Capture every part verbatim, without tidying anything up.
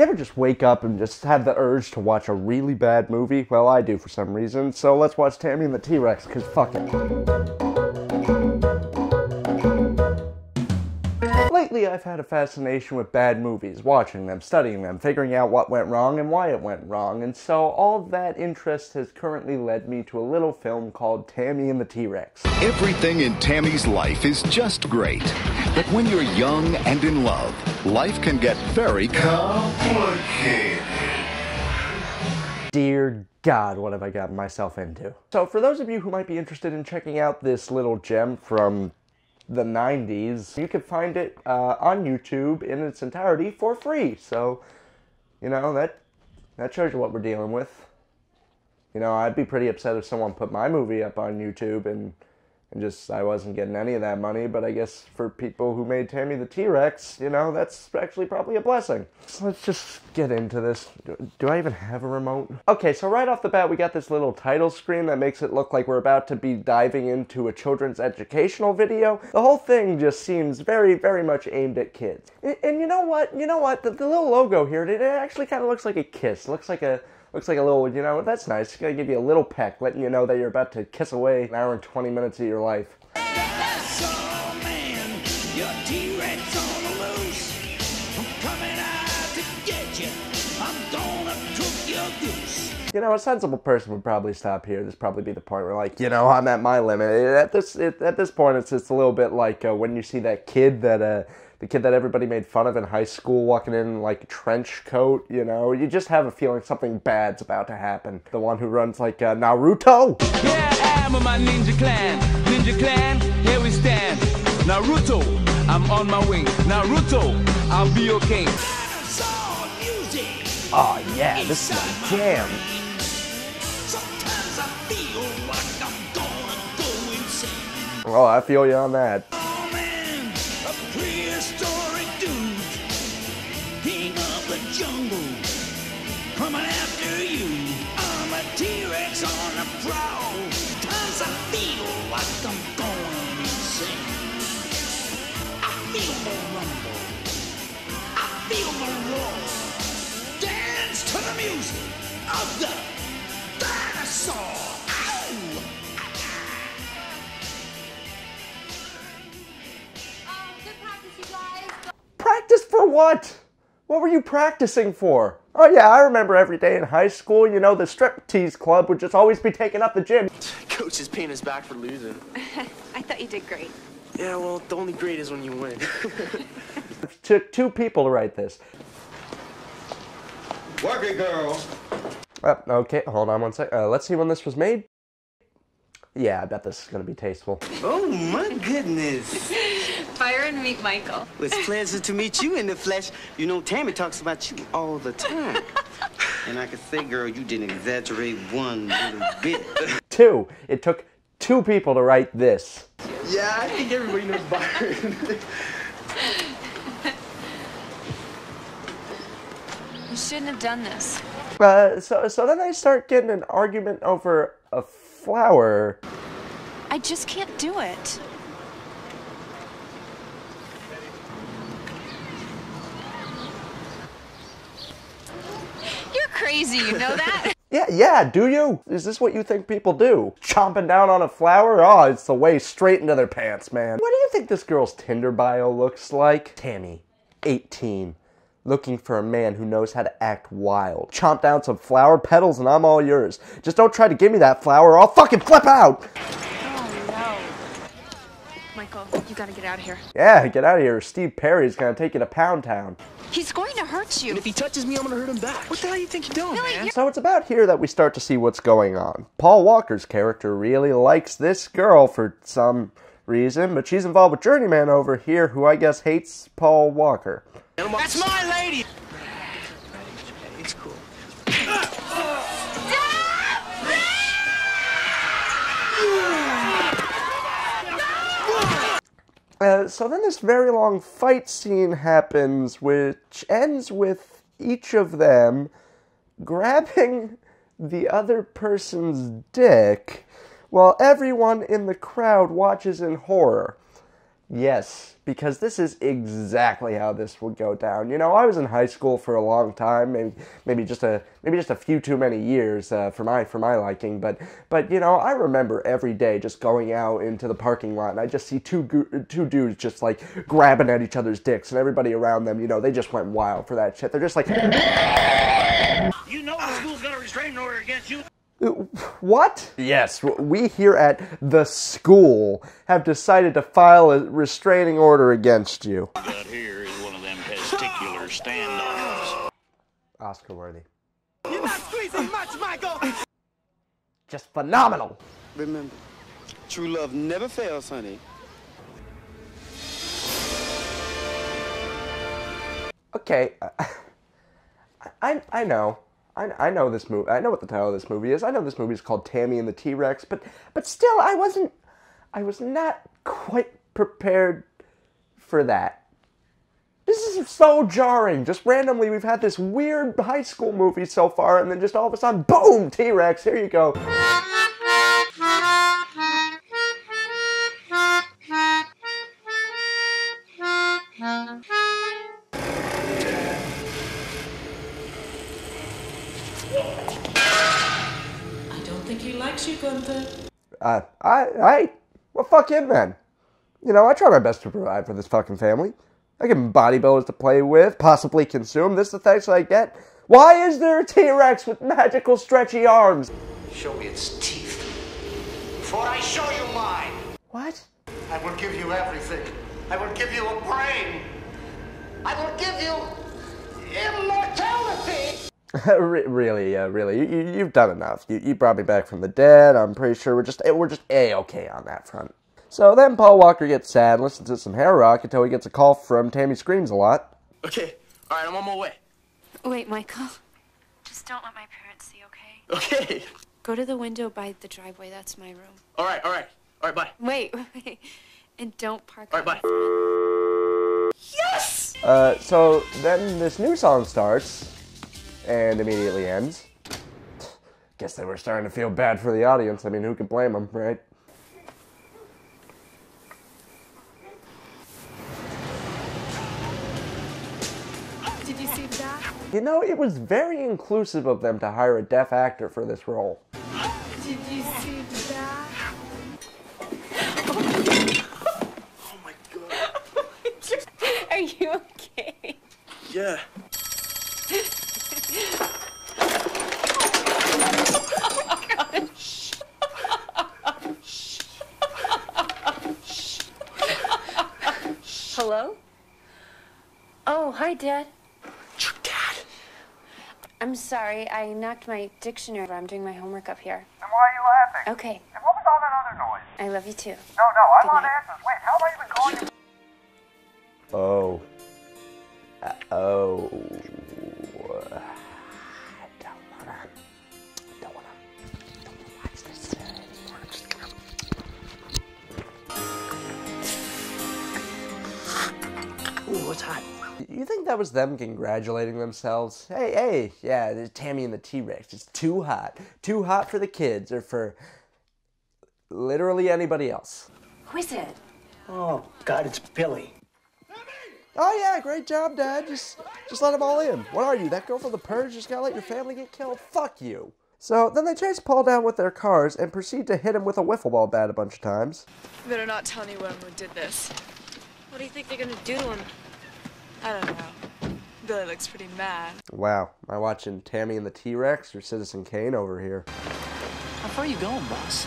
You ever just wake up and just have the urge to watch a really bad movie? Well, I do for some reason, so let's watch Tammy and the T-Rex, because fuck it. Lately, I've had a fascination with bad movies, watching them, studying them, figuring out what went wrong and why it went wrong, and so all that interest has currently led me to a little film called Tammy and the T-Rex. Everything in Tammy's life is just great, but when you're young and in love, life can get very complicated. Dear God, what have I gotten myself into? So for those of you who might be interested in checking out this little gem from the nineties, you can find it uh, on YouTube in its entirety for free. So, you know, that, that shows you what we're dealing with. You know, I'd be pretty upset if someone put my movie up on YouTube and... And just, I wasn't getting any of that money, but I guess for people who made Tammy the T-Rex, you know, that's actually probably a blessing. So let's just get into this. Do, do I even have a remote? Okay, so right off the bat, we got this little title screen that makes it look like we're about to be diving into a children's educational video. The whole thing just seems very, very much aimed at kids. And, and you know what? You know what? The, the little logo here, it actually kind of looks like a kiss. It looks like a... Looks like a little, you know, that's nice. It's gonna give you a little peck, letting you know that you're about to kiss away an hour and twenty minutes of your life. Dinosaur man, your T-Rex on the loose. I'm coming out to get you. I'm gonna cook your goose. You know, a sensible person would probably stop here. This would probably be the point where, like, you know, I'm at my limit. At this, it, at this point, it's just a little bit like uh, when you see that kid that, uh, the kid that everybody made fun of in high school walking in, like, a trench coat, you know? You just have a feeling something bad's about to happen. The one who runs, like, uh, Naruto! Yeah, I'm on my ninja clan. Ninja clan, here we stand. Naruto, I'm on my wing. Naruto, I'll be your king. Oh, yeah, this is my jam. Sometimes I feel like I'm gonna go insane. Oh, I feel you on that. Prehistoric dude, king of the jungle, coming after you. I'm a T-Rex on the prowl. Times I feel like I'm going insane. I feel the rumble, I feel the roar. Dance to the music of the dinosaur. Practice for what? What were you practicing for? Oh yeah, I remember every day in high school, you know, the striptease club would just always be taking up the gym. Coach is paying us back for losing. I thought you did great. Yeah, well, the only great is when you win. It took two people to write this. Work it, girl. Uh, okay, hold on one sec. Uh, let's see when this was made. Yeah, I bet this is gonna be tasteful. Oh my goodness. Byron, meet Michael. Well, it's a pleasure to meet you in the flesh. You know, Tammy talks about you all the time. And I can say, girl, you didn't exaggerate one little bit. Two. It took two people to write this. Yeah, I think everybody knows Byron. You shouldn't have done this. Uh, so, so then I start getting an argument over a flower. I just can't do it. Crazy, you know that? Yeah, yeah, do you? Is this what you think people do? Chomping down on a flower? Oh, it's the way straight into their pants, man. What do you think this girl's Tinder bio looks like? Tammy, eighteen, looking for a man who knows how to act wild. Chomp down some flower petals and I'm all yours. Just don't try to give me that flower or I'll fucking flip out! Oh no. Michael, you gotta get out of here. Yeah, get out of here. Steve Perry's gonna take you to Pound Town. He's going to hurt you. And if he touches me, I'm going to hurt him back. What the hell do you think you're doing, Billy, man? You're so it's about here that we start to see what's going on. Paul Walker's character really likes this girl for some reason, but she's involved with Journeyman over here, who I guess hates Paul Walker. That's my lady! It's cool. Uh, so then this very long fight scene happens, which ends with each of them grabbing the other person's dick while everyone in the crowd watches in horror. Yes, because this is exactly how this would go down. You know, I was in high school for a long time, maybe maybe just a maybe just a few too many years uh, for my for my liking. But but you know, I remember every day just going out into the parking lot, and I just see two two dudes just like grabbing at each other's dicks, and everybody around them, you know, they just went wild for that shit. They're just like, you know, the school's got a restraining order against you. What? Yes, we here at the school have decided to file a restraining order against you. That here is one of them testicular standoffs. Oscar worthy. You're not squeezing much, Michael! Just phenomenal! Remember, true love never fails, honey. Okay, uh, I, I know. I know this movie. I know what the title of this movie is. I know this movie is called Tammy and the T-Rex, but but still, I wasn't, I was not quite prepared for that. This is so jarring. Just randomly, we've had this weird high school movie so far, and then just all of a sudden, boom, T-Rex. Here you go. Uh, I, I, well, fuck him then. You know, I try my best to provide for this fucking family. I give him bodybuilders to play with, possibly consume. This is the thanks I get. Why is there a T-Rex with magical stretchy arms? Show me its teeth before I show you mine. What? I will give you everything. I will give you a brain. I will give you immortality. Really, uh, really, you, you, you've done enough. You, you brought me back from the dead. I'm pretty sure we're just we're just a-okay on that front. So then Paul Walker gets sad and listens to some hair rock until he gets a call from Tammy Screams a Lot. Okay, all right, I'm on my way. Wait, Michael, just don't let my parents see, okay? Okay. Go to the window by the driveway. That's my room. All right, all right, all right, bye. Wait, wait, and don't park. All right, bye. Yes. Uh, so then this new song starts. And immediately ends. Guess they were starting to feel bad for the audience. I mean, who could blame them, right? Did you see that? You know, it was very inclusive of them to hire a deaf actor for this role. Did you see that? Oh my god. Are you okay? Yeah. Hello? Oh, hi, Dad. Your dad? I'm sorry, I knocked my dictionary over. I'm doing my homework up here. And why are you laughing? Okay. And what was all that other noise? I love you, too. No, no, I want answers. Wait, how am I even calling you? Oh. Uh, oh. I don't wanna. I don't wanna. I don't wanna watch this anymore. I'm just gonna. Ooh, what's hot? You think that was them congratulating themselves? Hey, hey, yeah, there's Tammy and the T-Rex. It's too hot. Too hot for the kids or for literally anybody else. Who is it? Oh, God, it's Billy. Oh yeah, great job, Dad. Just, just let them all in. What are you, that girl from The Purge? Just gotta let your family get killed? Fuck you. So then they chase Paul down with their cars and proceed to hit him with a wiffle ball bat a bunch of times. You better not tell anyone who did this. What do you think they're gonna do to him? I don't know. Billy looks pretty mad. Wow, am I watching Tammy and the T-Rex or Citizen Kane over here? How far are you going, boss?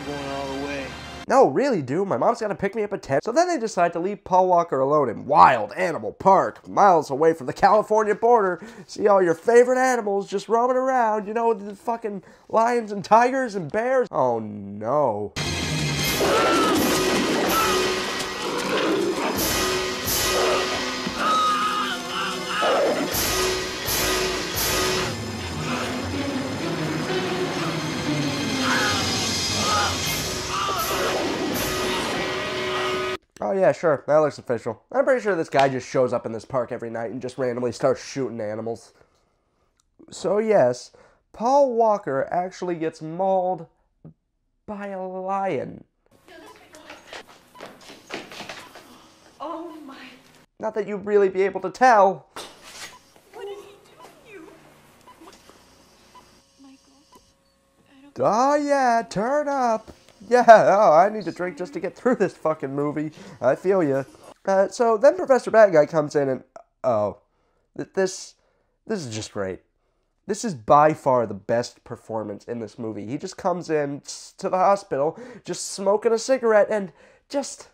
I'm going all the way. No, really, dude. My mom's gotta pick me up at ten. So then they decide to leave Paul Walker alone in Wild Animal Park, miles away from the California border. See all your favorite animals just roaming around, you know, the fucking lions and tigers and bears. Oh, no. Oh yeah, sure, that looks official. I'm pretty sure this guy just shows up in this park every night and just randomly starts shooting animals. So yes, Paul Walker actually gets mauled by a lion. Not that you'd really be able to tell. What did he do to you? Michael, oh yeah, turn up. Yeah, oh, I need to drink just to get through this fucking movie. I feel ya. Uh, so then Professor Bad Guy comes in and... Oh. This... This is just great. This is by far the best performance in this movie. He just comes in to the hospital, just smoking a cigarette, and just...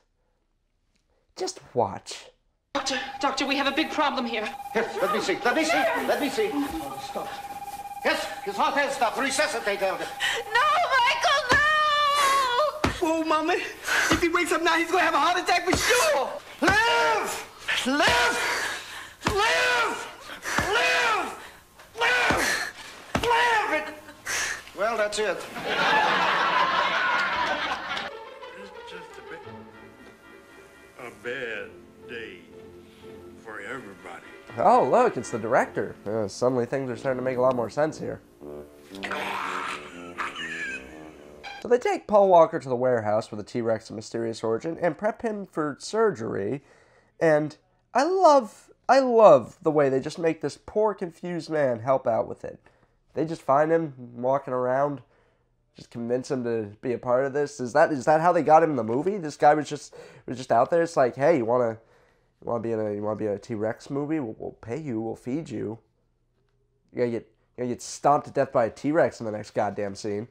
Just watch. Doctor, doctor, we have a big problem here. Yes, let me see, let me see, let me see. Oh, stop. Yes, his heart has stopped. Resuscitate, Elder. No! Oh, Mama, if he wakes up now, he's going to have a heart attack for sure. Live! Live! Live! Live! Live! Live! Well, that's it. It's just a bit... a bad day for everybody. Oh, look, it's the director. Uh, suddenly things are starting to make a lot more sense here. So they take Paul Walker to the warehouse with a T-Rex of mysterious origin and prep him for surgery, and I love, I love the way they just make this poor, confused man help out with it. They just find him walking around, just convince him to be a part of this. Is that, is that how they got him in the movie? This guy was just, was just out there. It's like, hey, you wanna, you wanna be in a, you wanna be in a T-Rex movie? We'll, we'll pay you. We'll feed you. You gotta get, you gotta get stomped to death by a T-Rex in the next goddamn scene.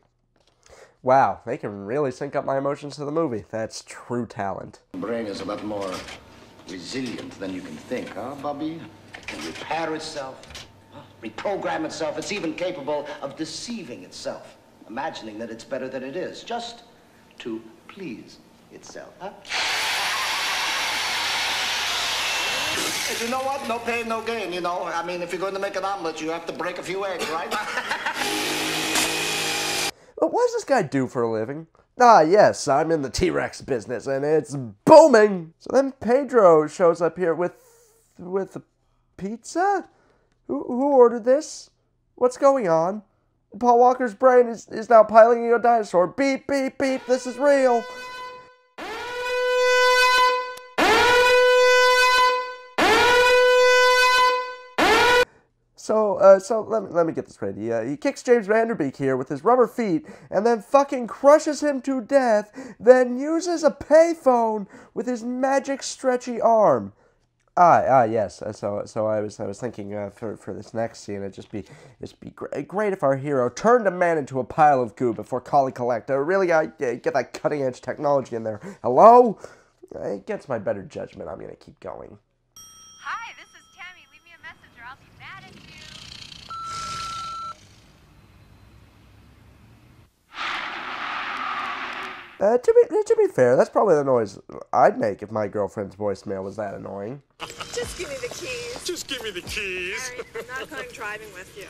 Wow, they can really sync up my emotions to the movie. That's true talent. The brain is a lot more resilient than you can think, huh, Bobby? It can repair itself, reprogram itself. It's even capable of deceiving itself, imagining that it's better than it is, just to please itself, huh? And you know what? No pain, no gain, you know? I mean, if you're going to make an omelet, you have to break a few eggs, right? But what does this guy do for a living? Ah, yes, I'm in the T-Rex business, and it's booming! So then Pedro shows up here with... with a pizza? Who, who ordered this? What's going on? Paul Walker's brain is, is now piling into a dinosaur. Beep, beep, beep, this is real! So, uh, so let me, let me get this right. He, uh, he kicks James Vanderbeek here with his rubber feet and then fucking crushes him to death, then uses a payphone with his magic stretchy arm. Ah, ah, yes. So, so I was, I was thinking uh, for, for this next scene, it'd just be, it'd be great if our hero turned a man into a pile of goo before calling collect. I really gotta get that cutting edge technology in there. Hello? Against my better judgment, I'm gonna keep going. Hi, this is Tammy. Leave me a message or I'll be mad at you. Uh, to be, to be fair, that's probably the noise I'd make if my girlfriend's voicemail was that annoying. Just give me the keys. Just give me the keys. Harry, I'm not going driving with you.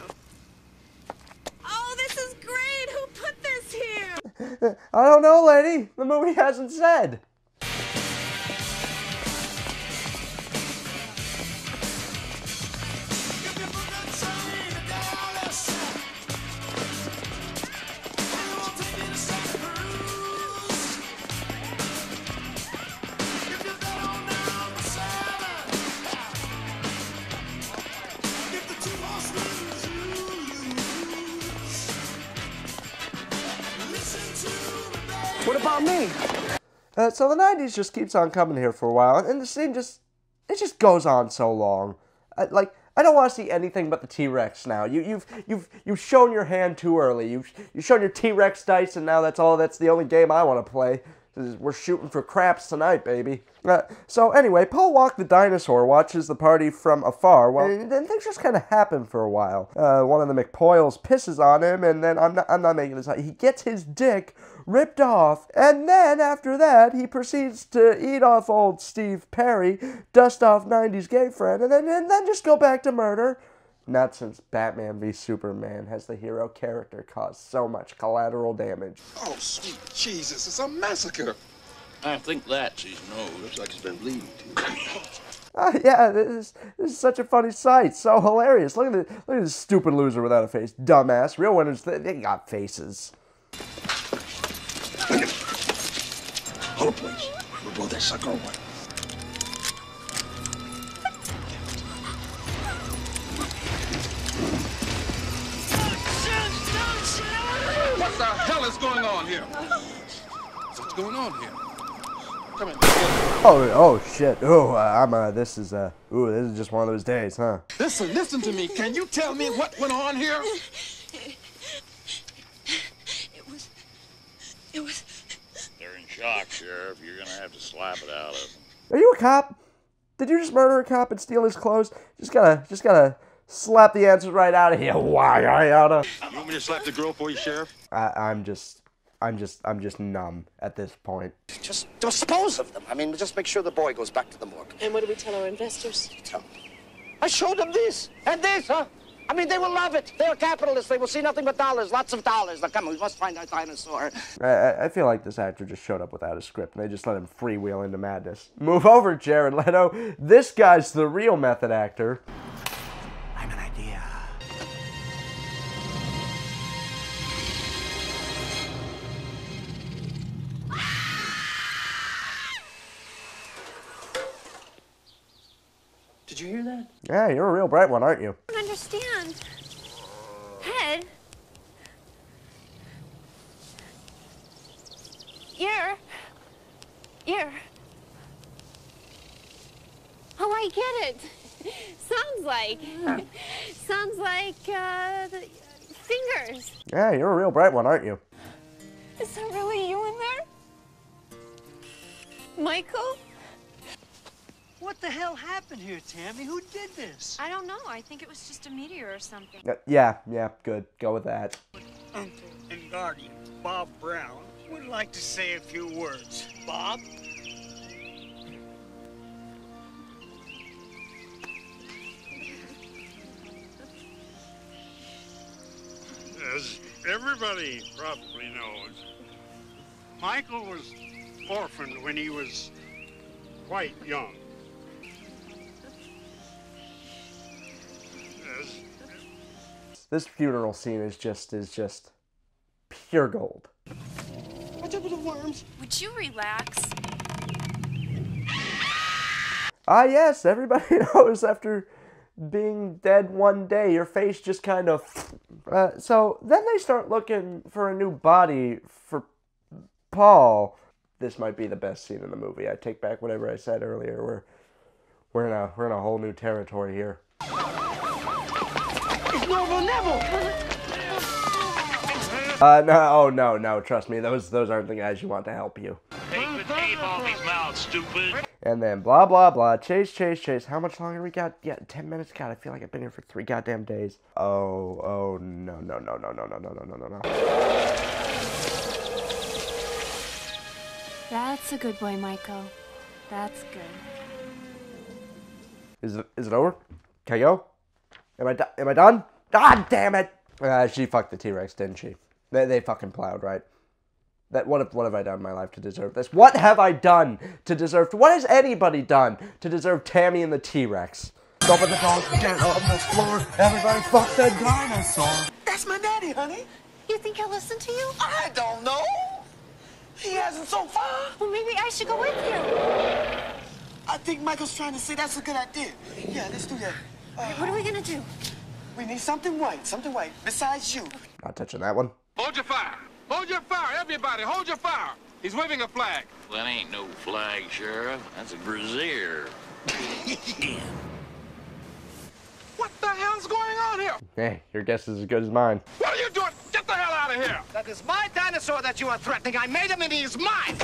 Oh, this is great! Who put this here? I don't know, lady. The movie hasn't said. What about me? Uh, so the nineties just keeps on coming here for a while, and the scene just, it just goes on so long. I, like, I don't want to see anything but the T-Rex now. You, you've, you've, you've shown your hand too early. You've, you've shown your T-Rex dice, and now that's all, that's the only game I want to play. We're shooting for craps tonight, baby. Uh, so anyway, Paul Walker the dinosaur watches the party from afar, well, and then things just kind of happen for a while. Uh, one of the McPoyles pisses on him, and then, I'm not, I'm not making this up, he gets his dick ripped off, and then after that, he proceeds to eat off old Steve Perry, dust off nineties gay friend, and then, and then just go back to murder. Not since Batman v Superman has the hero character caused so much collateral damage. Oh, sweet Jesus, it's a massacre. I think that she's no. Looks like she's been bleeding, too. uh, yeah, this is, this is such a funny sight. So hilarious. Look at, the, look at this stupid loser without a face. Dumbass. Real winners, they, they got faces. Hold it, please. We'll blow that sucker away. hell is going on here? What's going on here? Come in. Oh, oh shit. Oh, uh, I'm, uh, this is, uh, ooh, this is just one of those days, huh? Listen, listen to me. Can you tell me what went on here? It was, it was. They're in shock, Sheriff. You're gonna have to slap it out of them. Are you a cop? Did you just murder a cop and steal his clothes? Just gotta, just gotta slap the answers right out of here. Why I oughta. You want me to slap the girl for you, Sheriff? I, I'm just, I'm just, I'm just numb at this point. Just dispose of them. I mean, just make sure the boy goes back to the morgue. And what do we tell our investors? Tell them. I showed them this and this, huh? I mean, they will love it. They're capitalists. They will see nothing but dollars, lots of dollars. Now, come on, we must find that dinosaur. I, I feel like this actor just showed up without a script, and they just let him freewheel into madness. Move over, Jared Leto. This guy's the real method actor. I'm an idea. Did you hear that? Yeah, you're a real bright one, aren't you? Understand, head, ear, ear. Oh, I get it. Sounds like, yeah. Sounds like uh, the fingers. Yeah, you're a real bright one, aren't you? Is there really you in there, Michael? What the hell happened here, Tammy? Who did this? I don't know. I think it was just a meteor or something. Uh, yeah, yeah, good. Go with that. Uncle and guardian, Bob Brown, would like to say a few words. Bob? As everybody probably knows, Michael was orphaned when he was quite young. This funeral scene is just, is just pure gold. Watch out for the worms. Would you relax? Ah, yes, everybody knows after being dead one day, your face just kind of... Uh, so then they start looking for a new body for Paul. This might be the best scene in the movie. I take back whatever I said earlier. We're, we're, in, a, we're in a whole new territory here. Normal Neville. Uh, no, oh, no, no, trust me. Those those aren't the guys you want to help you. Take the tape off his mouth, stupid. And then blah, blah, blah. Chase, chase, chase. How much longer we got? Yeah, ten minutes. God, I feel like I've been here for three goddamn days. Oh, oh, no, no, no, no, no, no, no, no, no, no. That's a good boy, Michael. That's good. Is it, is it over? Can I go? Am I, do am I done? God damn it! Uh, she fucked the T-Rex, didn't she? They, they fucking plowed, right? That what, have, what have I done in my life to deserve this? What have I done to deserve... What has anybody done to deserve Tammy and the T-Rex? Open the door, get on the floor, everybody fuck the dinosaur! That's my daddy, honey! You think he'll listen to you? I don't know! He hasn't so far! Well, maybe I should go with you! I think Michael's trying to say that's a good idea. Yeah, let's do that. Uh, what are we gonna do? We need something white, something white, besides you. Not touching that one. Hold your fire! Hold your fire, everybody! Hold your fire! He's waving a flag. Well, that ain't no flag, Sheriff. That's a brazier. What the hell's going on here? Hey, your guess is as good as mine. What are you doing? Get the hell out of here! That is my dinosaur that you are threatening. I made him and he's mine!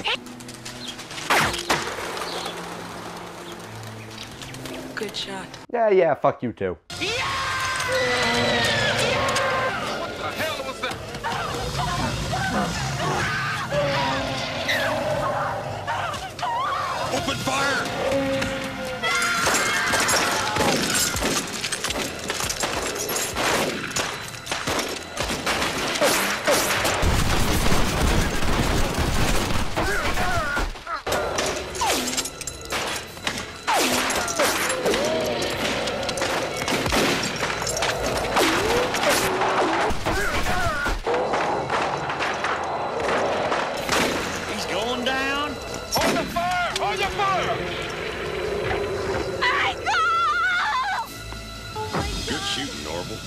Good shot. Yeah, yeah, fuck you too. Yeah! Yeah! What the hell was that? Open fire!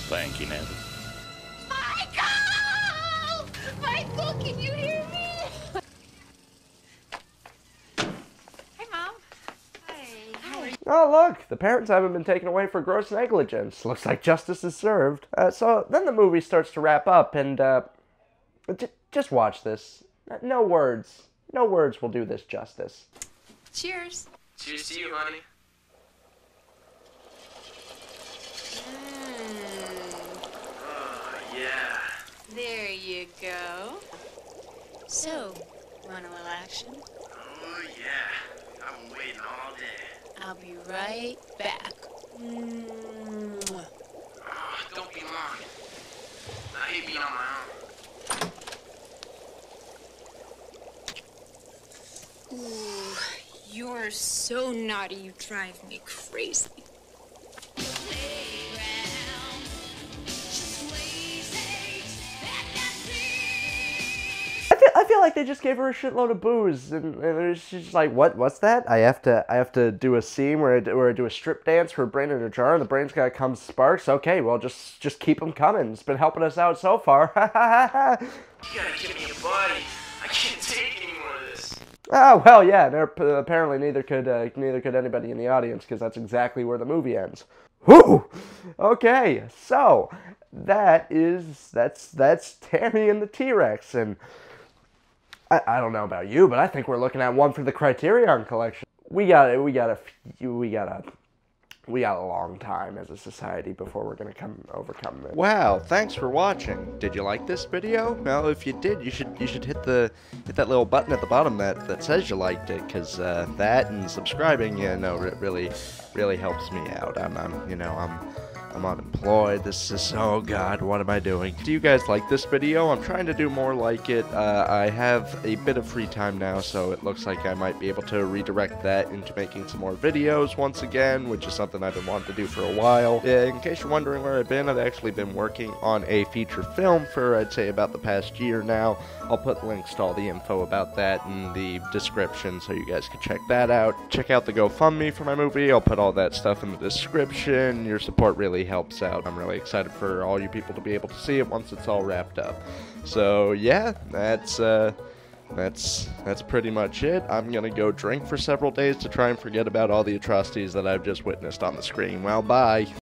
Thank you, Neville. Michael! Michael, Can you hear me? Hey, Mom. Hi. How are you? Oh, look. The parents haven't been taken away for gross negligence. Looks like justice is served. Uh, so then the movie starts to wrap up, and uh, j just watch this. No words. No words will do this justice. Cheers. Cheers to you, honey. Mm. Oh, yeah. There you go. So, want a little action? Oh, yeah. I'm waiting all day. I'll be right back. Mm. Oh, don't be long. I hate being on my own. Ooh, you're so naughty. You drive me crazy. I feel like they just gave her a shitload of booze, and, and she's like, "What? What's that? I have to, I have to do a scene where I do, where I do a strip dance for a brain in a jar, and the brain's gotta come sparks. Okay, well, just, just keep them coming. It's been helping us out so far." Ha ha ha ha. You gotta give me a body. I can't take any more of this. Oh well, yeah. Apparently, neither could, uh, neither could anybody in the audience, because that's exactly where the movie ends. Whoo! Okay, so that is that's that's Tammy and the T-Rex, and. I, I don't know about you, but I think we're looking at one for the Criterion collection. We got we got a few, we got a we got a long time as a society before we're gonna come overcome this. Wow! Thanks for watching. Did you like this video? Well, if you did, you should you should hit the hit that little button at the bottom that that says you liked it, because uh, that and subscribing, you know, it really really helps me out. I'm, I'm you know I'm. I'm unemployed. This is, oh god, what am I doing? Do you guys like this video? I'm trying to do more like it. Uh, I have a bit of free time now, so it looks like I might be able to redirect that into making some more videos once again, which is something I've been wanting to do for a while. In case you're wondering where I've been, I've actually been working on a feature film for, I'd say, about the past year now. I'll put links to all the info about that in the description so you guys can check that out. Check out the GoFundMe for my movie. I'll put all that stuff in the description. Your support really helps out. I'm really excited for all you people to be able to see it once it's all wrapped up. So yeah, that's uh, that's that's pretty much it. I'm gonna go drink for several days to try and forget about all the atrocities that I've just witnessed on the screen. Well, bye.